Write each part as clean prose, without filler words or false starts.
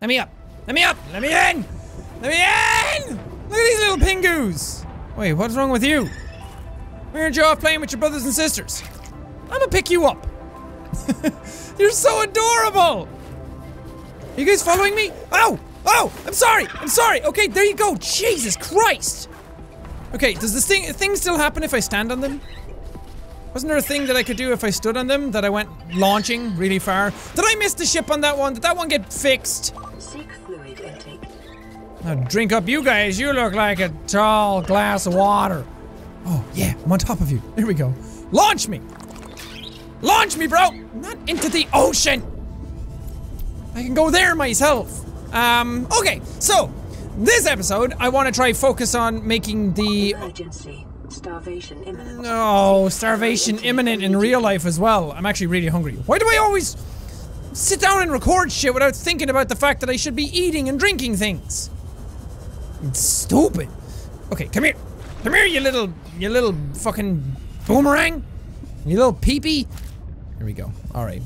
Let me up. Let me up. Let me in. Let me in. Look at these little pingoos. Wait, what's wrong with you? Why aren't you off playing with your brothers and sisters? I'm gonna pick you up. You're so adorable. Are you guys following me? Oh, oh, I'm sorry. I'm sorry. Okay, there you go. Jesus Christ. Okay, does this thing still happen if I stand on them? Wasn't there a thing that I could do if I stood on them that I went launching really far? Did I miss the ship on that one? Did that one get fixed? Seek fluid intake. Now drink up you guys. You look like a tall glass of water. Oh yeah, I'm on top of you. Here we go. Launch me! Launch me, bro! Not into the ocean! I can go there myself. Okay, so this episode I want to try focus on making the emergency. Starvation imminent. No, starvation imminent in real life as well. I'm actually really hungry. Why do I always sit down and record shit without thinking about the fact that I should be eating and drinking things? It's stupid. Okay, come here. Come here, you little fucking boomerang. You little peepee. Here we go. All right.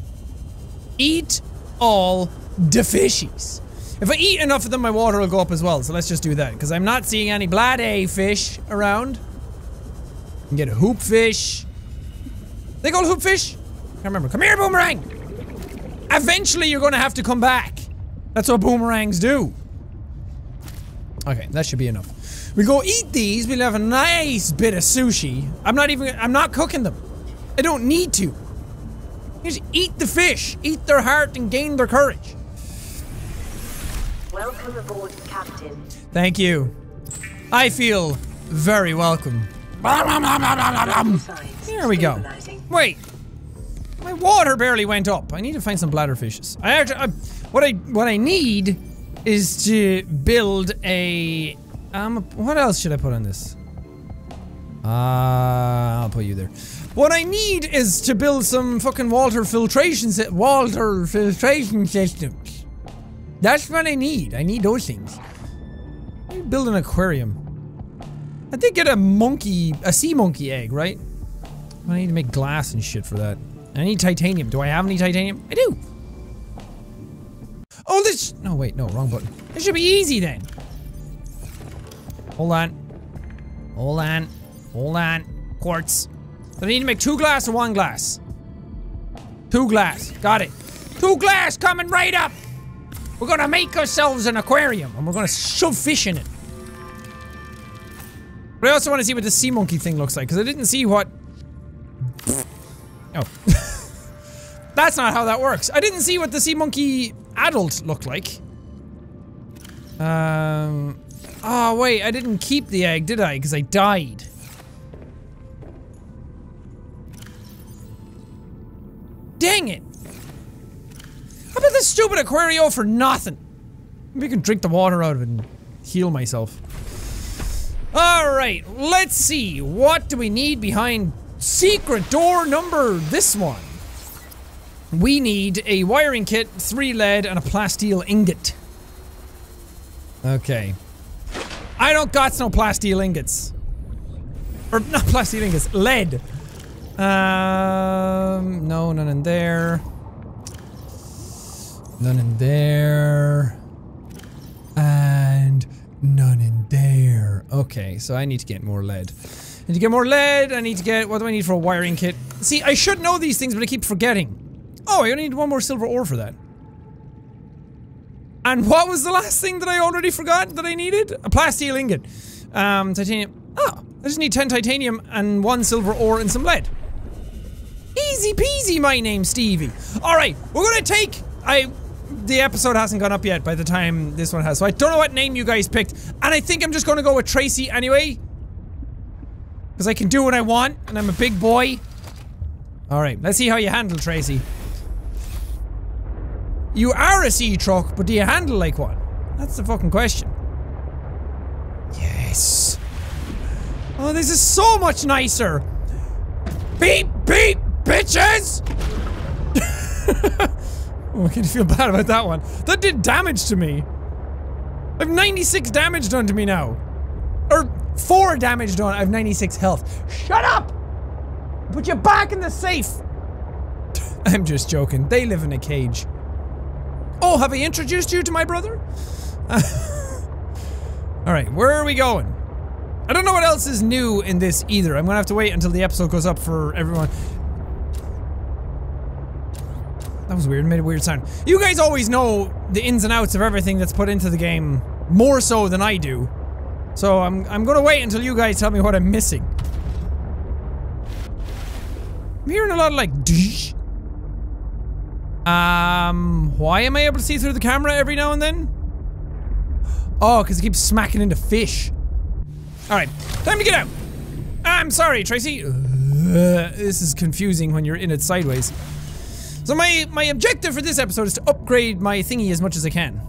Eat all the fishies. If I eat enough of them, my water will go up as well. So let's just do that because I'm not seeing any bladder fish around. You can get a hoop fish. They call hoop fish? Can't remember. Come here, boomerang! Eventually you're gonna have to come back. That's what boomerangs do. Okay, that should be enough. We go eat these, we'll have a nice bit of sushi. I'm not cooking them. I don't need to. You just eat the fish, eat their heart and gain their courage. Welcome aboard, Captain. Thank you. I feel very welcome. There we go. Wait, my water barely went up. I need to find some bladder fishes. What I need is to build a What else should I put on this? I'll put you there. What I need is to build some fucking water filtration systems. That's what I need. I need those things. I need to build an aquarium. I did get a sea monkey egg, right? I need to make glass and shit for that. I need titanium. Do I have any titanium? I do. Oh, this, no, wait, no, wrong button. This should be easy then. Hold on. Hold on. Hold on. Quartz. I need to make 2 glass or 1 glass? 2 glass. Got it. 2 glass coming right up. We're gonna make ourselves an aquarium and we're gonna shove fish in it. But I also want to see what the sea monkey thing looks like, because I didn't see what... Oh. That's not how that works. I didn't see what the sea monkey adult looked like. Oh, wait, I didn't keep the egg, did I? Because I died. Dang it! I built this stupid aquarium for nothing. Maybe I can drink the water out of it and heal myself. Alright, let's see. What do we need behind secret door number this one? We need a wiring kit, 3 lead, and a plasteel ingot. Okay. I don't got no plasteel ingots. Or not plasteel ingots, lead. No, none in there. None in there. And... none in there. Okay, so I need to get more lead. I need to get more lead. I need to get... what do I need for a wiring kit? See, I should know these things, but I keep forgetting. Oh, I only need 1 more silver ore for that. And what was the last thing that I already forgot that I needed? A plasteel ingot. Titanium. Oh, I just need 10 titanium and 1 silver ore and some lead. Easy peasy, my name's Stevie. Alright, we're gonna take... The episode hasn't gone up yet by the time this one has, so I don't know what name you guys picked, and I think I'm just gonna go with Tracy anyway. Because I can do what I want, and I'm a big boy. Alright, let's see how you handle, Tracy. You are a sea truck, but do you handle like one? That's the fucking question. Yes. Oh, this is so much nicer. Beep, beep, bitches! Oh, I can feel bad about that one. That did damage to me. I have 96 damage done to me now. Or 4 damage done. I have 96 health. Shut up! Put your back in the safe! I'm just joking. They live in a cage. Oh, have I introduced you to my brother? Alright, where are we going? I don't know what else is new in this either. I'm gonna have to wait until the episode goes up for everyone. That was weird, it made a weird sound. You guys always know the ins and outs of everything that's put into the game, more so than I do. So I'm gonna wait until you guys tell me what I'm missing. I'm hearing a lot of like dsh. Why am I able to see through the camera every now and then? Oh, because it keeps smacking into fish. Alright, time to get out! I'm sorry, Tracy! This is confusing when you're in it sideways. So my objective for this episode is to upgrade my thingy as much as I can.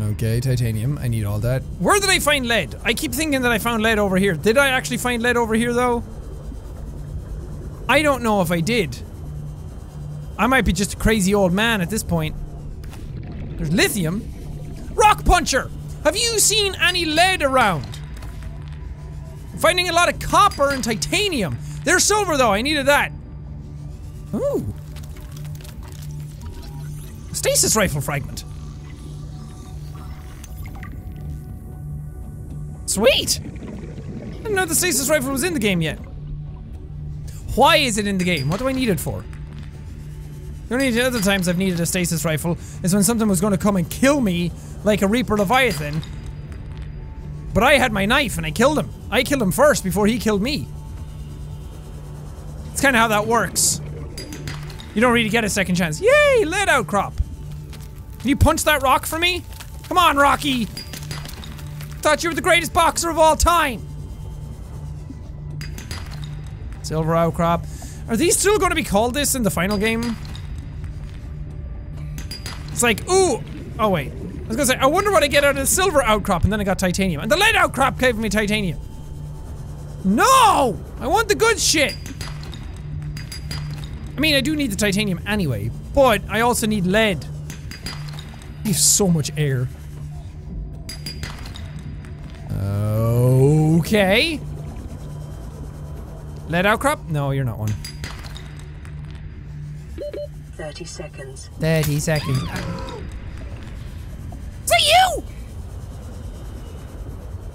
Okay, titanium. I need all that. Where did I find lead? I keep thinking that I found lead over here. Did I actually find lead over here, though? I don't know if I did. I might be just a crazy old man at this point. There's lithium. Rock puncher! Have you seen any lead around? I'm finding a lot of copper and titanium. They're silver, though. I needed that. Ooh. Stasis rifle fragment. Sweet! I didn't know the stasis rifle was in the game yet. Why is it in the game? What do I need it for? The only other times I've needed a stasis rifle is when something was going to come and kill me, like a Reaper Leviathan. But I had my knife and I killed him. I killed him first before he killed me. It's kind of how that works. You don't really get a second chance. Yay! Lead outcrop! Can you punch that rock for me? Come on, Rocky! Thought you were the greatest boxer of all time! Silver outcrop. Are these still going to be called this in the final game? It's like, ooh! Oh wait. I was gonna say, I wonder what I get out of the silver outcrop, and then I got titanium. And the lead outcrop gave me titanium! No! I want the good shit! I mean, I do need the titanium anyway, but I also need lead. I have so much air. Okay. Lead outcrop? No, you're not one. 30 seconds. 30 seconds. Is that you?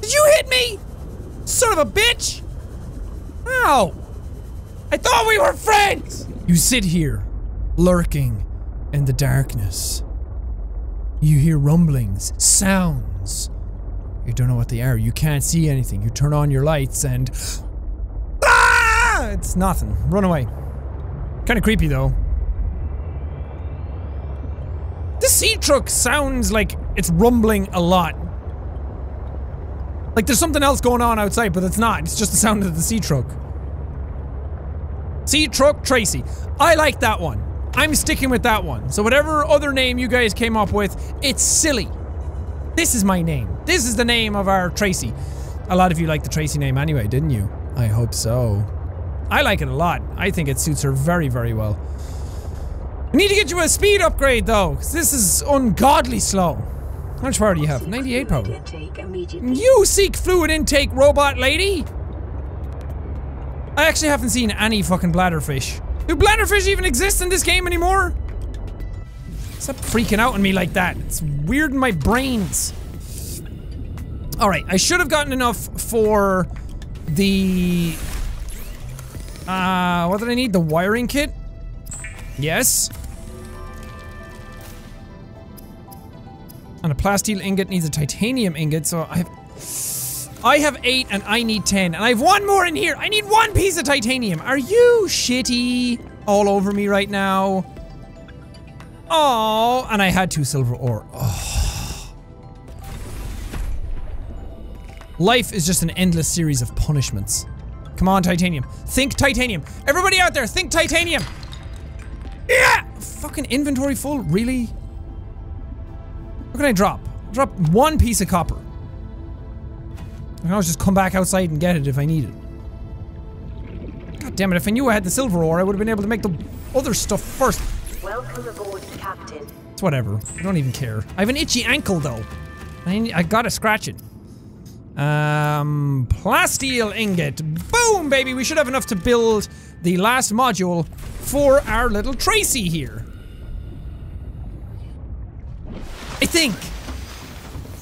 Did you hit me? Son of a bitch! Ow! I thought we were friends! You sit here, lurking in the darkness. You hear rumblings, sounds. You don't know what they are, you can't see anything. You turn on your lights and... ah! It's nothing. Run away. Kinda creepy though. This sea truck sounds like it's rumbling a lot. Like there's something else going on outside, but it's not. It's just the sound of the sea truck. Sea truck Tracy. I like that one. I'm sticking with that one. So whatever other name you guys came up with, it's silly. This is my name. This is the name of our Tracy. A lot of you liked the Tracy name anyway, didn't you? I hope so. I like it a lot. I think it suits her very, very well. I need to get you a speed upgrade though, because this is ungodly slow. How much power do you have? 98 power. You seek fluid intake, robot lady! I actually haven't seen any fucking bladderfish. Do bladderfish even exist in this game anymore? Stop freaking out on me like that. It's weird in my brains. Alright, I should have gotten enough for the... what did I need? The wiring kit? Yes. And a plasteel ingot needs a titanium ingot, so I have 8 and I need 10, and I have one more in here! I need one piece of titanium! Are you shitty all over me right now? Oh, and I had 2 silver ore. Oh. Life is just an endless series of punishments. Come on, titanium. Think titanium. Everybody out there, think titanium! Yeah! Fucking inventory full? Really? What can I drop? Drop one piece of copper. I can always just come back outside and get it if I need it. God damn it, if I knew I had the silver ore, I would have been able to make the other stuff first. Welcome aboard, Captain. It's whatever. I don't even care. I have an itchy ankle, though. I gotta scratch it. Plasteel ingot. Boom, baby! We should have enough to build the last module for our little Tracy here. I think.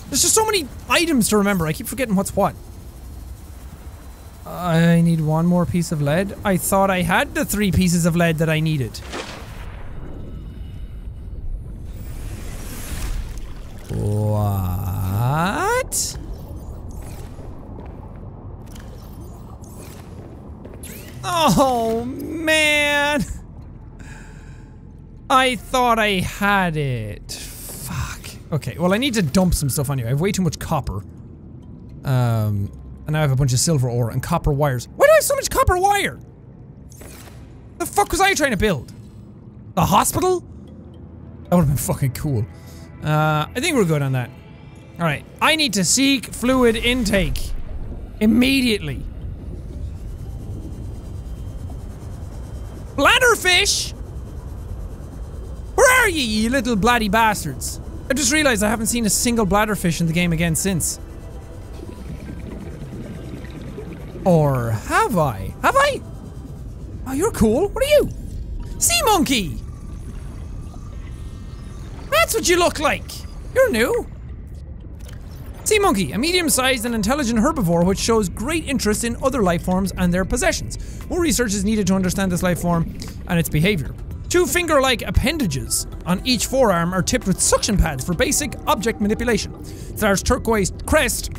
There's just so many items to remember. I keep forgetting what's what. I need one more piece of lead. I thought I had the 3 pieces of lead that I needed. What? Oh, man. I thought I had it. Fuck. Okay, well, I need to dump some stuff on you. I have way too much copper. And now I have a bunch of silver ore and copper wires. Why do I have so much copper wire? The fuck was I trying to build? A hospital? That would have been fucking cool. I think we're good on that. Alright, I need to seek fluid intake. Immediately. Bladderfish! Where are you, you little bloody bastards? I just realized I haven't seen a single bladderfish in the game again since. Or have I? Have I? Oh, you're cool. What are you? Sea monkey! That's what you look like! You're new. Sea monkey, a medium-sized and intelligent herbivore which shows great interest in other life forms and their possessions. More research is needed to understand this life form and its behavior. 2 finger-like appendages on each forearm are tipped with suction pads for basic object manipulation. The large turquoise crest...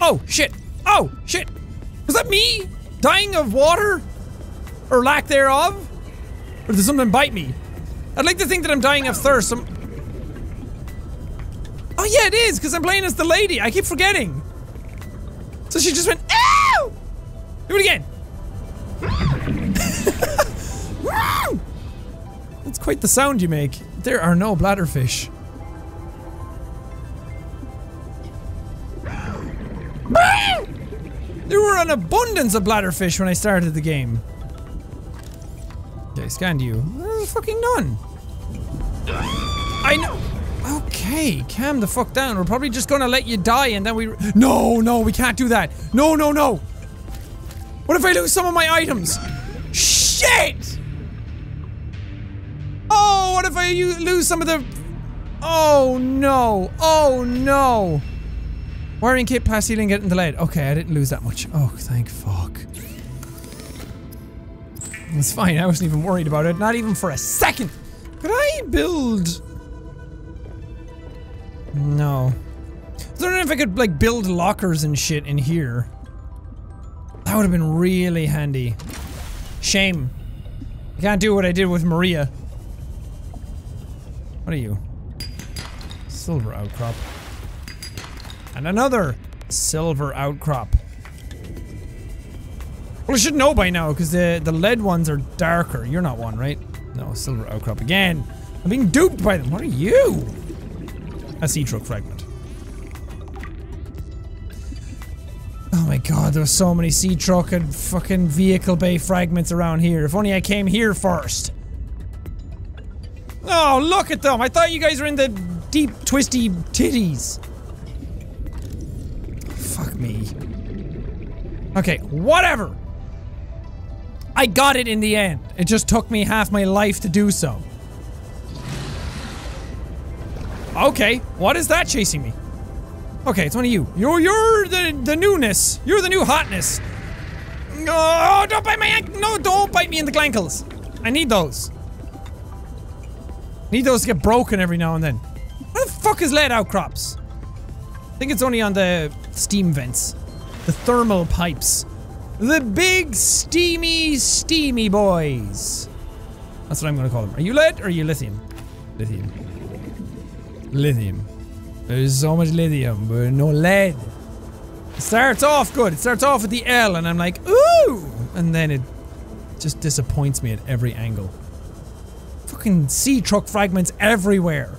Oh, shit! Oh, shit! Was that me? Dying of water? Or lack thereof? Or did something bite me? I'd like to think that I'm dying of thirst. Oh yeah, it is, because I'm playing as the lady. I keep forgetting. So she just went, ow! Do it again. That's quite the sound you make. There are no bladderfish. There were an abundance of bladderfish when I started the game. Okay, scanned you. There's fucking none. I know. Okay, calm the fuck down. We're probably just gonna let you die and then we. No, no, we can't do that. No, no, no. What if I lose some of my items? Shit! Oh, what if I lose some of the. Oh, no. Oh, no. Wiring kit, past healing, getting delayed. Okay, I didn't lose that much. Oh, thank fuck. It's fine, I wasn't even worried about it. Not even for a second. Could I build... No. I don't know if I could, like, build lockers and shit in here. That would have been really handy. Shame. I can't do what I did with Maria. What are you? Silver outcrop. And another silver outcrop. Well, I should know by now, because the lead ones are darker. You're not one, right? No, silver outcrop again. I'm being duped by them. What are you? A sea truck fragment. Oh my god, there were so many sea truck and fucking vehicle bay fragments around here. If only I came here first. Oh, look at them. I thought you guys were in the deep, twisty titties. Fuck me. Okay, whatever. I got it in the end. It just took me half my life to do so. Okay, what is that chasing me? Okay, it's one of you. You're the newness. You're the new hotness. No, don't bite my ankle. No, don't bite me in the clankles. I need those. Need those to get broken every now and then. Where the fuck is lead outcrops? I think it's only on the steam vents. The thermal pipes. The big steamy boys. That's what I'm gonna call them. Are you lead or are you lithium? Lithium. Lithium. There's so much lithium, but no lead. It starts off good. It starts off with the L and I'm like, ooh! And then it just disappoints me at every angle. Fucking sea truck fragments everywhere.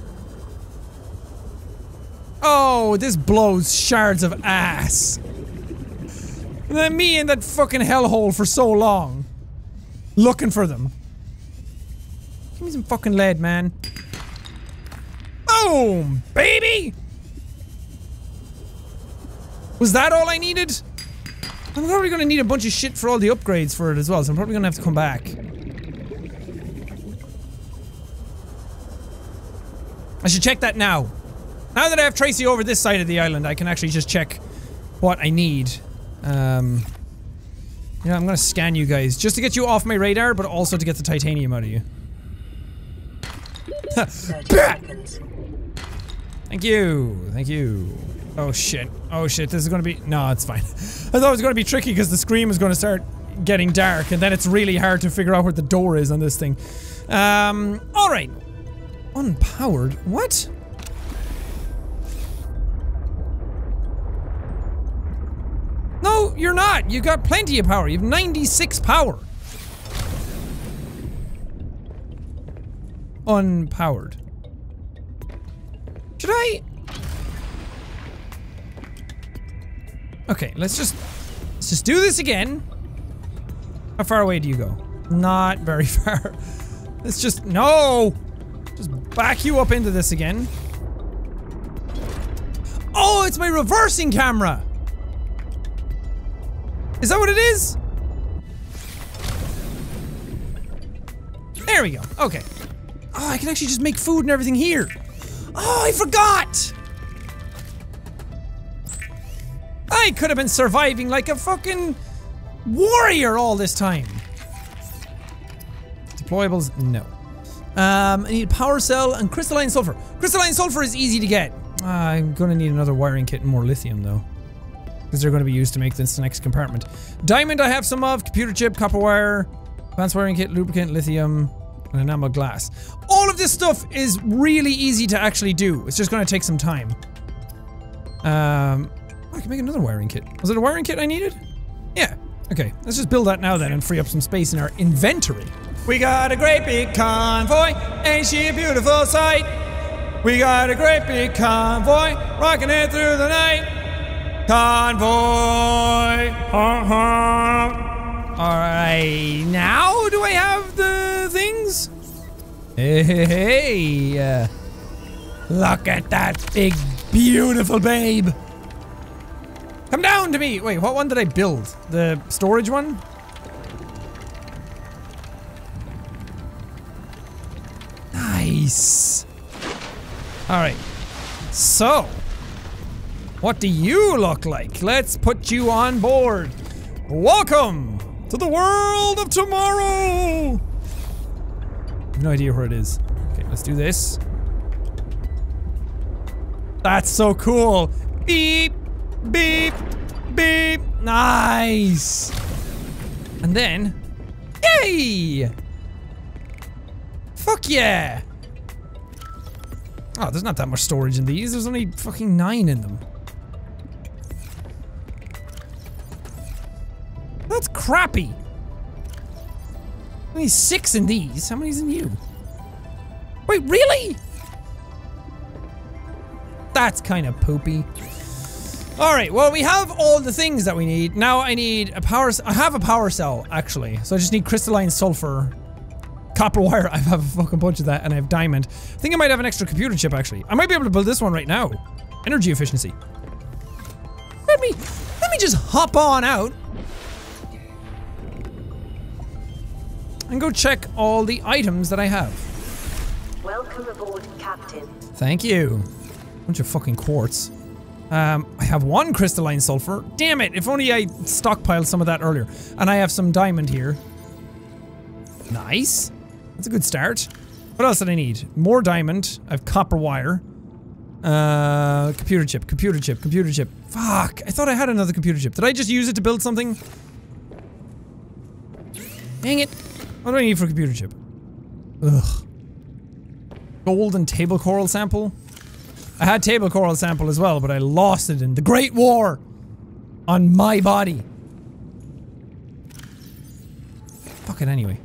Oh, this blows shards of ass. And then me in that fucking hellhole for so long. Looking for them. Give me some fucking lead, man. Boom, baby! Was that all I needed? I'm probably gonna need a bunch of shit for all the upgrades for it as well, so I'm probably gonna have to come back. I should check that now. Now that I have Tracy over this side of the island, I can actually just check what I need. Yeah, I'm gonna scan you guys just to get you off my radar, but also to get the titanium out of you. 30 seconds. Thank you. Thank you. Oh shit. Oh shit. This is gonna be. No, it's fine. I thought it was gonna be tricky because the screen was gonna start getting dark, and then it's really hard to figure out where the door is on this thing. Alright. Unpowered? What? No, you're not. You've got plenty of power. You have 96 power. Unpowered. Should I? Okay, let's just do this again. How far away do you go? Not very far. Let's just, no! Just back you up into this again. Oh, it's my reversing camera! Is that what it is? There we go, okay. Oh, I can actually just make food and everything here. Oh, I forgot! I could have been surviving like a fucking warrior all this time. Deployables, no. I need a power cell and crystalline sulfur. Crystalline sulfur is easy to get. I'm gonna need another wiring kit and more lithium though, because they're gonna be used to make this next compartment. Diamond I have some of, computer chip, copper wire, advanced wiring kit, lubricant, lithium, and enamel glass. All of this stuff is really easy to actually do. It's just gonna take some time. Oh, I can make another wiring kit. Was it a wiring kit I needed? Yeah. Okay, let's just build that now then and free up some space in our inventory. We got a great big convoy, ain't she a beautiful sight? We got a great big convoy, rocking it through the night. Convoy! Alright, now do I have the things? Hey, look at that big, beautiful babe! Come down to me! Wait, what one did I build? The storage one? Nice! Alright. So, what do you look like? Let's put you on board. Welcome to the world of tomorrow! I have no idea where it is. Okay, let's do this. That's so cool! Beep! Beep! Beep! Nice! And then... Yay! Fuck yeah! Oh, there's not that much storage in these. There's only fucking 9 in them. That's crappy! Only 6 in these. How many's in you? Wait, really? That's kind of poopy. Alright, well we have all the things that we need. Now I need a power cell. I have a power cell, actually. So I just need crystalline sulfur. Copper wire, I have a fucking bunch of that, and I have diamond. I think I might have an extra computer chip, actually. I might be able to build this one right now. Energy efficiency. Let me just hop on out. And go check all the items that I have. Welcome aboard, Captain. Thank you. Bunch of fucking quartz. I have 1 crystalline sulfur. Damn it, if only I stockpiled some of that earlier. And I have some diamond here. Nice. That's a good start. What else did I need? More diamond. I have copper wire. Computer chip, computer chip, computer chip. Fuck, I thought I had another computer chip. Did I just use it to build something? Dang it. What do I need for a computer chip? Ugh. Gold and table coral sample? I had table coral sample as well, but I lost it in the Great War! On my body! Fuck it anyway.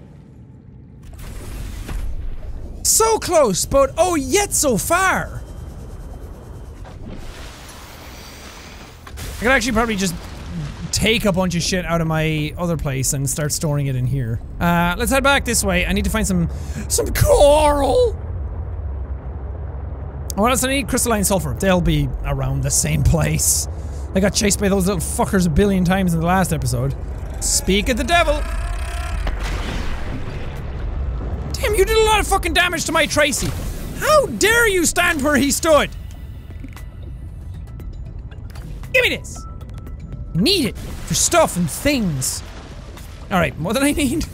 So close, but oh yet so far! I could actually probably just take a bunch of shit out of my other place and start storing it in here. Let's head back this way. I need to find some coral! What else do I need? Crystalline sulfur. They'll be around the same place. I got chased by those little fuckers a billion times in the last episode. Speak of the devil! Damn, you did a lot of fucking damage to my Tracy! How dare you stand where he stood? Give me this! Need it for stuff and things. Alright, more than I need.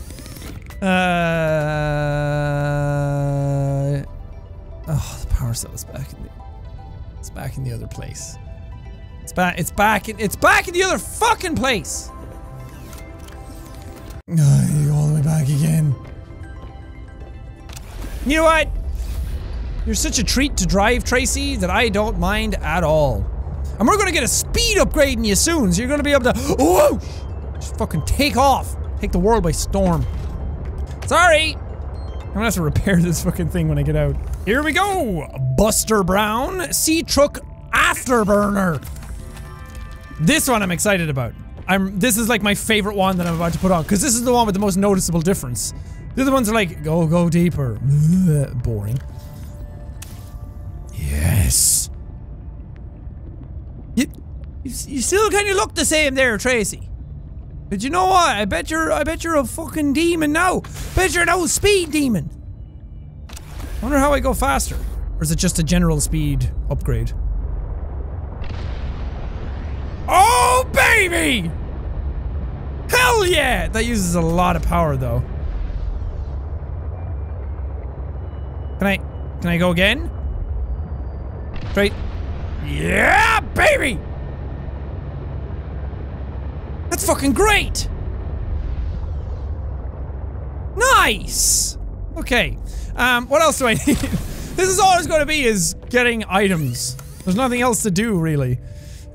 Oh, the power cell is back in the... It's back in the other place. It's back in the other fucking place! Oh, all the way back again. You know what? You're such a treat to drive, Tracy, that I don't mind at all. And we're gonna get a speed upgrade in you soon, so you're gonna be able to- Oh! Just fucking take off! Take the world by storm. Sorry! I'm gonna have to repair this fucking thing when I get out. Here we go! Buster Brown, Sea Truck Afterburner! This one I'm excited about. This is like my favorite one that I'm about to put on, because this is the one with the most noticeable difference. The other ones are like, go deeper. Boring. Yes! You still kind of look the same there, Tracy. But you know what? I bet you're a fucking demon now. Bet you're an old speed demon. Wonder how I go faster. Or is it just a general speed upgrade? Oh, baby! Hell yeah! That uses a lot of power, though. Can I go again? Straight. Yeah, baby! That's fucking great! Nice! Okay, what else do I need? This is all it's gonna be, is getting items. There's nothing else to do, really.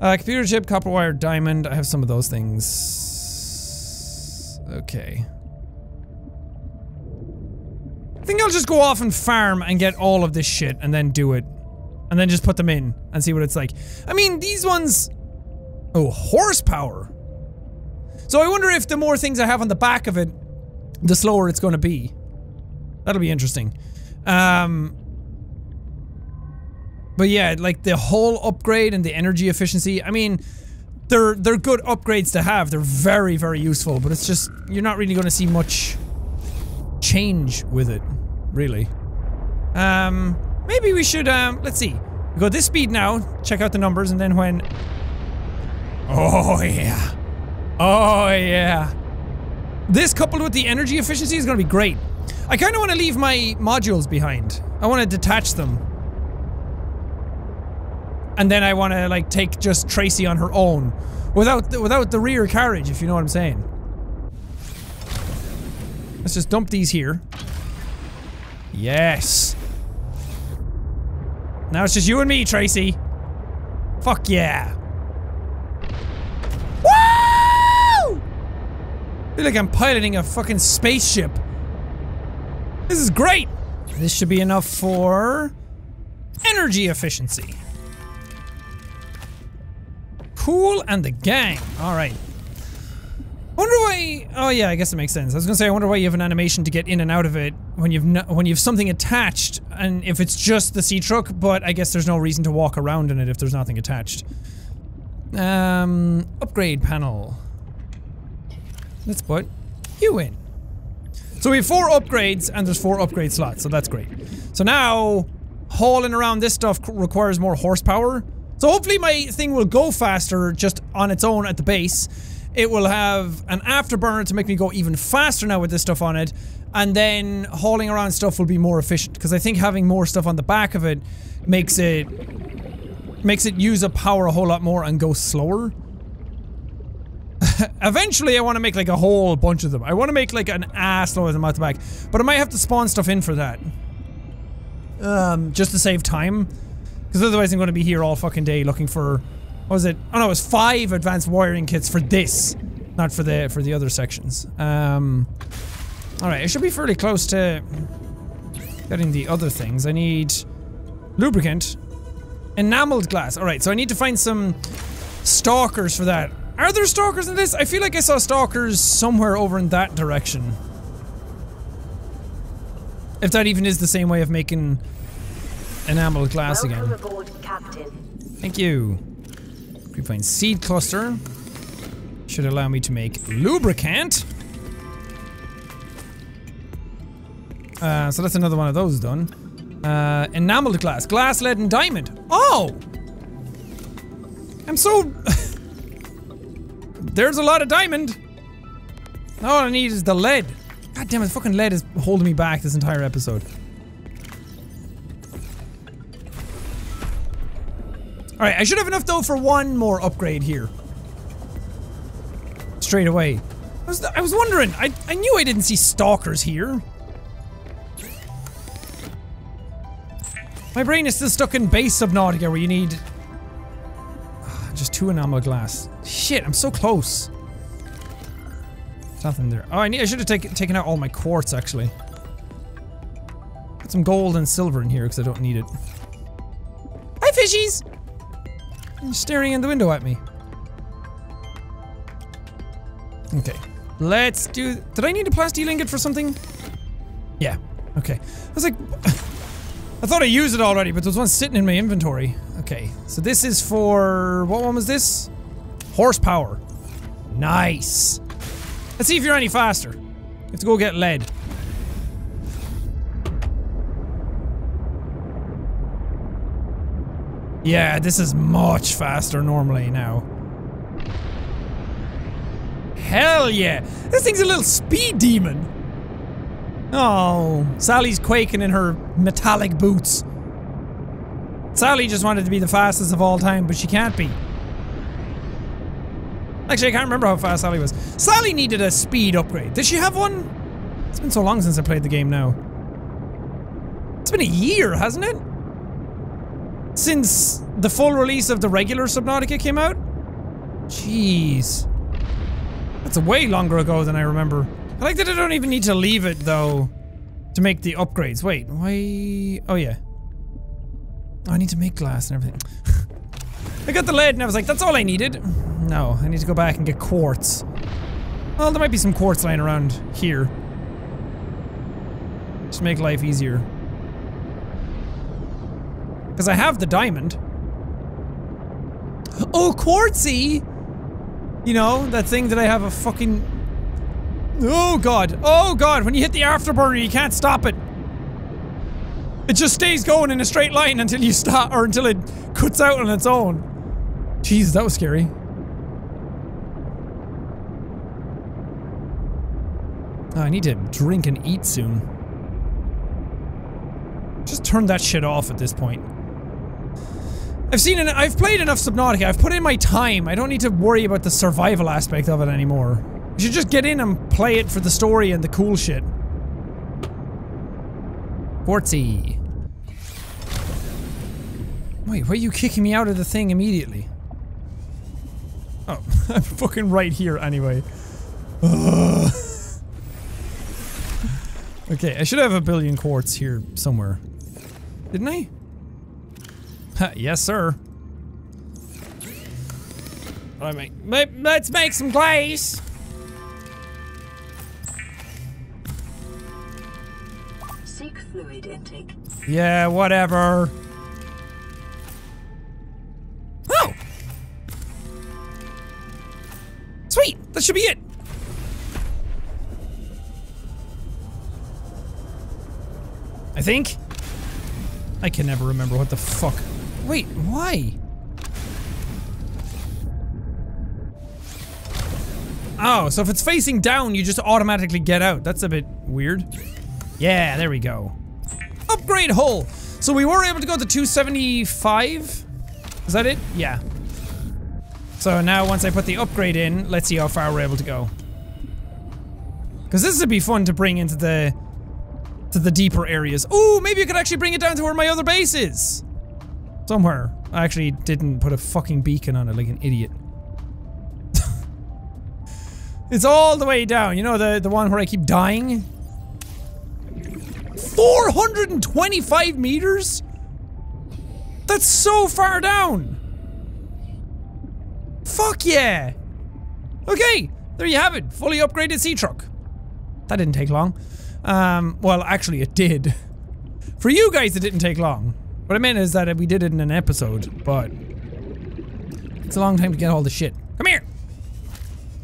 Computer chip, copper wire, diamond, I have some of those things. Okay. I think I'll just go off and farm and get all of this shit and then do it. And then just put them in and see what it's like. I mean, these ones... Oh, horsepower! So I wonder if the more things I have on the back of it, the slower it's gonna be. That'll be interesting. But yeah, like the whole upgrade and the energy efficiency, I mean, they're good upgrades to have. They're very, very useful, but it's just, you're not really gonna see much change with it, really. Maybe we should, let's see. We go this speed now, check out the numbers, and then when... Oh, yeah. Oh, yeah. This coupled with the energy efficiency is gonna be great. I kinda wanna leave my modules behind. I wanna detach them. And then I wanna, like, take just Tracy on her own. Without the rear carriage, if you know what I'm saying. Let's just dump these here. Yes! Now it's just you and me, Tracy. Fuck yeah. Woo! I feel like I'm piloting a fucking spaceship. This is great. This should be enough for energy efficiency. Cool and the gang. All right. Wonder why? Oh yeah, I guess it makes sense. I was gonna say, I wonder why you have an animation to get in and out of it when you've something attached, and if it's just the sea truck. But I guess there's no reason to walk around in it if there's nothing attached. Upgrade panel. Let's put you in. So we have 4 upgrades, and there's 4 upgrade slots, so that's great. So now hauling around this stuff requires more horsepower. So hopefully my thing will go faster just on its own at the base. It will have an afterburner to make me go even faster now with this stuff on it, and then hauling around stuff will be more efficient, because I think having more stuff on the back of it makes it use up power a whole lot more and go slower. Eventually I want to make like a whole bunch of them. I want to make like an ass load of them out the back, but I might have to spawn stuff in for that. Just to save time, because otherwise I'm going to be here all fucking day looking for... What was it? Oh no, it was 5 advanced wiring kits for this, not for the other sections. All right, it should be fairly close to getting the other things. I need lubricant, enameled glass. All right, so I need to find some stalkers for that. Are there stalkers in this? I feel like I saw stalkers somewhere over in that direction. If that even is the same way of making enameled glass again. Welcome aboard, Captain. Thank you. We find seed cluster. Should allow me to make lubricant. So that's another one of those done. Enameled glass. Glass, lead, and diamond. Oh! I'm so... There's a lot of diamond. All I need is the lead. God damn it, fucking lead is holding me back this entire episode. Alright, I should have enough though for one more upgrade here. Straight away. I was wondering, I knew I didn't see stalkers here. My brain is still stuck in base Subnautica where you need... just 2 enamel glass. Shit, I'm so close. There's nothing there. Oh, I should have taken out all my quartz actually. Put some gold and silver in here because I don't need it. Hi fishies! You're staring in the window at me. Okay. Let's do... Did I need a plasti lingot for something? Yeah. Okay. I was like... I thought I used it already, but there's one sitting in my inventory. Okay. So this is for... What one was this? Horsepower. Nice. Let's see if you're any faster. You have to go get lead. Yeah, this is much faster normally now. Hell yeah! This thing's a little speed demon! Oh, Sally's quaking in her metallic boots. Sally just wanted to be the fastest of all time, but she can't be. Actually, I can't remember how fast Sally was. Sally needed a speed upgrade. Did she have one? It's been so long since I played the game now. It's been a year, hasn't it? Since the full release of the regular Subnautica came out? Jeez. That's way longer ago than I remember. I like that I don't even need to leave it, though, to make the upgrades. Wait, why... Oh, yeah. Oh, I need to make glass and everything. I got the lead and I was like, that's all I needed. No, I need to go back and get quartz. Well, there might be some quartz lying around here. Just make life easier. Because I have the diamond. Oh, quartzy! You know, that thing that I have a fucking... Oh god, oh god, when you hit the afterburner you can't stop it. It just stays going in a straight line until you stop, or until it cuts out on its own. Jeez, that was scary. Oh, I need to drink and eat soon. Just turn that shit off at this point. I've played enough Subnautica, I've put in my time, I don't need to worry about the survival aspect of it anymore. You should just get in and play it for the story and the cool shit. Quartzy. Wait, why are you kicking me out of the thing immediately? Oh, I'm fucking right here anyway. Ugh. Okay, I should have a billion quartz here somewhere. Didn't I? Yes, sir. All right, mate. Let's make some glaze. Seek fluid intake. Yeah, whatever. Oh! Sweet! That should be it. I think. I can never remember what the fuck. Wait, why? Oh, so if it's facing down, you just automatically get out. That's a bit weird. Yeah, there we go. Upgrade hull! So we were able to go to 275? Is that it? Yeah. So now once I put the upgrade in, let's see how far we're able to go. Because this would be fun to bring into the... to the deeper areas. Ooh, maybe you could actually bring it down to where my other base is! Somewhere. I actually didn't put a fucking beacon on it like an idiot. It's all the way down. You know the one where I keep dying? 425 meters?! That's so far down! Fuck yeah! Okay, there you have it. Fully upgraded sea truck. That didn't take long. Well, actually it did. For you guys it didn't take long. What I meant is that we did it in an episode, but... It's a long time to get all the shit. Come here!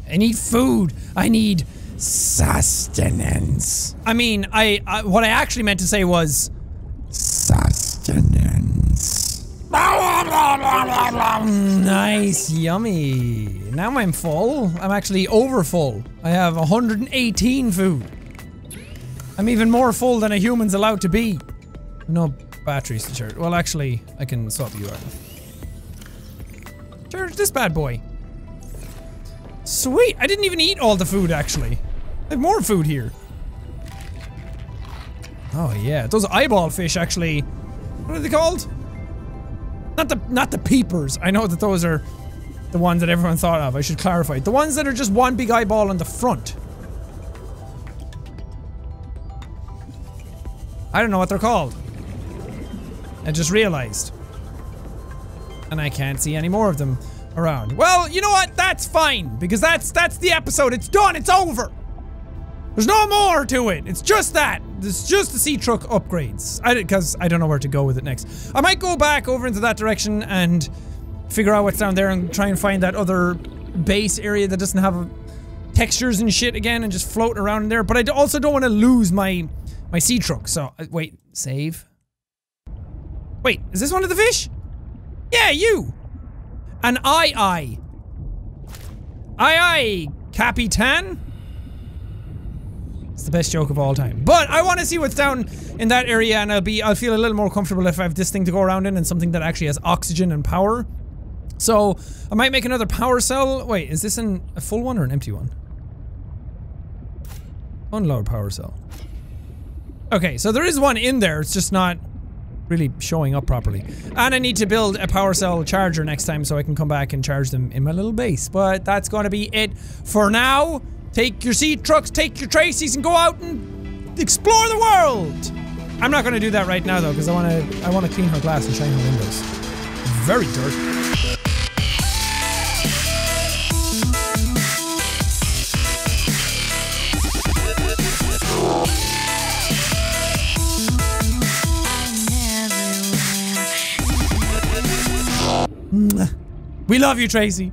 I need food! I need... sustenance. I mean, what I actually meant to say was... Nice, yummy. Now I'm full. I'm actually over full. I have 118 food. I'm even more full than a human's allowed to be. No batteries to charge. Well, actually, I can swap you out. Charge this bad boy. Sweet! I didn't even eat all the food, actually. I have more food here. Oh yeah, those eyeball fish actually. What are they called? Not the peepers. I know that those are the ones that everyone thought of. I should clarify. The ones that are just one big eyeball on the front. I don't know what they're called. I just realized. And I can't see any more of them around. Well, you know what? That's fine. Because that's the episode. It's done. It's over. There's no more to it. It's just that. It's just the sea truck upgrades. Because I don't know where to go with it next. I might go back over into that direction and figure out what's down there and try and find that other base area that doesn't have textures and shit again and just float around in there. But I also don't want to lose my sea truck. So, wait. Save. Wait, is this one of the fish? Yeah, you! An aye-aye. Aye-aye, Capitan. It's the best joke of all time. But I want to see what's down in that area, and I'll feel a little more comfortable if I have this thing to go around in and something that actually has oxygen and power. So, I might make another power cell. Wait, is this a full one or an empty one? Unload power cell. Okay, so there is one in there, it's just not really showing up properly. And I need to build a power cell charger next time so I can come back and charge them in my little base. But that's going to be it for now. Take your sea trucks, take your Tracy's, and go out and explore the world! I'm not going to do that right now, though, because I want to clean her glass and shine her windows. Very dirty. We love you, Tracy.